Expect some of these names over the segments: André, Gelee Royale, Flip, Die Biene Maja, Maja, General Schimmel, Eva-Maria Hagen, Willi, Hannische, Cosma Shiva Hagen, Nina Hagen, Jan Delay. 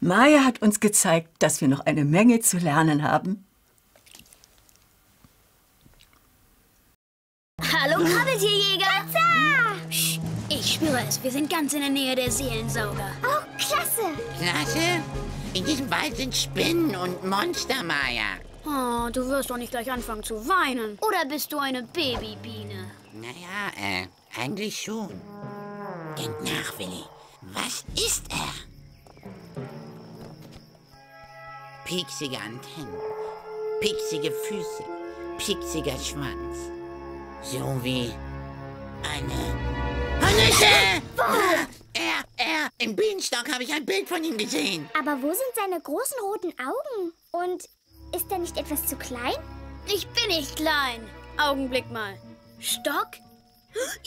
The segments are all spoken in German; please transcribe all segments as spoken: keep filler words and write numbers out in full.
Maja hat uns gezeigt, dass wir noch eine Menge zu lernen haben. Hallo, Krabbeltierjäger! Psst, ich spüre es, wir sind ganz in der Nähe der Seelensauger. Oh, klasse! Klasse? In diesem Wald sind Spinnen und Monster, Maja. Oh, du wirst doch nicht gleich anfangen zu weinen. Oder bist du eine Babybiene? Naja, äh, eigentlich schon. Denk nach, Willi. Was ist er? Pieksige Antennen, pieksige Füße, pieksiger Schwanz. So wie eine Hannische! Er, er, im Bienenstock habe ich ein Bild von ihm gesehen. Aber wo sind seine großen roten Augen? Und ist er nicht etwas zu klein? Ich bin nicht klein. Augenblick mal. Stock?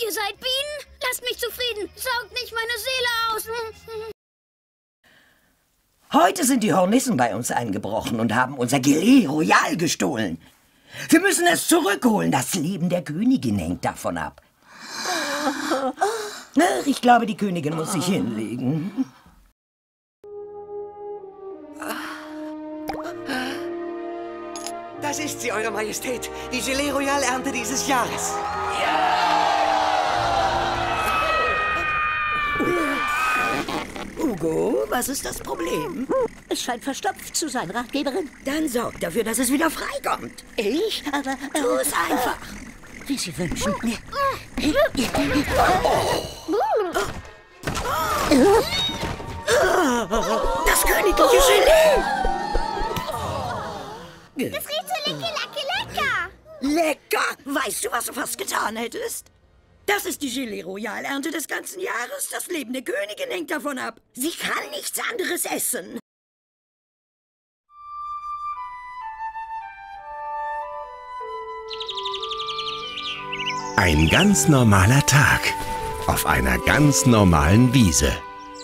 Ihr seid Bienen? Lasst mich zufrieden. Saugt nicht meine Seele aus. Heute sind die Hornissen bei uns eingebrochen und haben unser Gelee Royale gestohlen. Wir müssen es zurückholen. Das Leben der Königin hängt davon ab. Ach, ich glaube, die Königin muss sich hinlegen. Das ist sie, Eure Majestät. Die Gelee Royale Ernte dieses Jahres. Ja! Hugo, was ist das Problem? Es scheint verstopft zu sein, Ratgeberin. Dann sorgt dafür, dass es wieder freikommt. Ich? Aber... Tu es äh, einfach. Wie Sie wünschen. Das königliche Gelee! Das riecht so lecker, lecker, lecker! Lecker! Weißt du, was du fast getan hättest? Das ist die Gelee Royale Ernte des ganzen Jahres. Das Leben der Königin hängt davon ab. Sie kann nichts anderes essen. Ein ganz normaler Tag auf einer ganz normalen Wiese.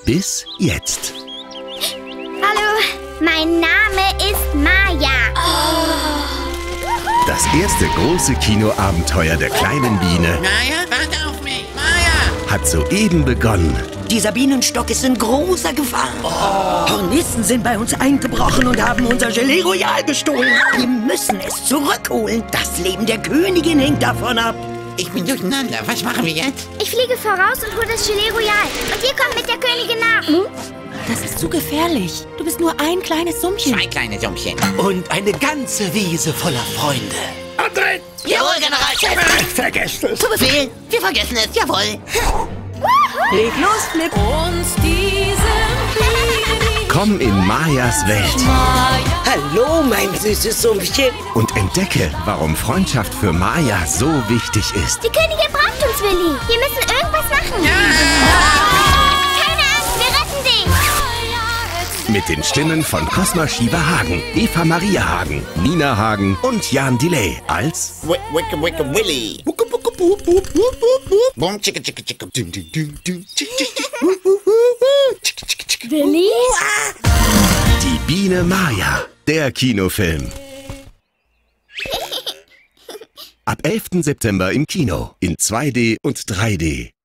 Bis jetzt. Hallo, mein Name ist Maja. Oh. Das erste große Kinoabenteuer der kleinen Biene. Maja, warte auf mich, Maja! Hat soeben begonnen. Dieser Bienenstock ist in großer Gefahr. Oh. Hornissen sind bei uns eingebrochen und haben unser Gelee Royale gestohlen. Wir müssen es zurückholen. Das Leben der Königin hängt davon ab. Ich bin durcheinander. Was machen wir jetzt? Ich fliege voraus und hole das Gelee Royale. Und ihr kommt mit der Königin nach. Hm? Das ist zu gefährlich. Du bist nur ein kleines Sumpfchen. Zwei kleine Sumpfchen. Und eine ganze Wiese voller Freunde. André! Jawohl, General Schimmel! Vergesst es! Zu Befehl! Wir vergessen es! Jawohl! Leg los, Flip! Uns diesen Komm in Majas Welt. Maja. Hallo, mein süßes Sumpfchen. Und entdecke, warum Freundschaft für Maja so wichtig ist. Die Königin braucht uns, Willi. Wir müssen irgendwas machen. Ja. Keine Angst, wir retten dich. Mit den Stimmen von Cosma Shiva Hagen, Eva-Maria Hagen, Nina Hagen und Jan Delay als Wicke Wicke Willi. Willi? Die Biene Maja, der Kinofilm. Ab elften September im Kino, in zwei D und drei D.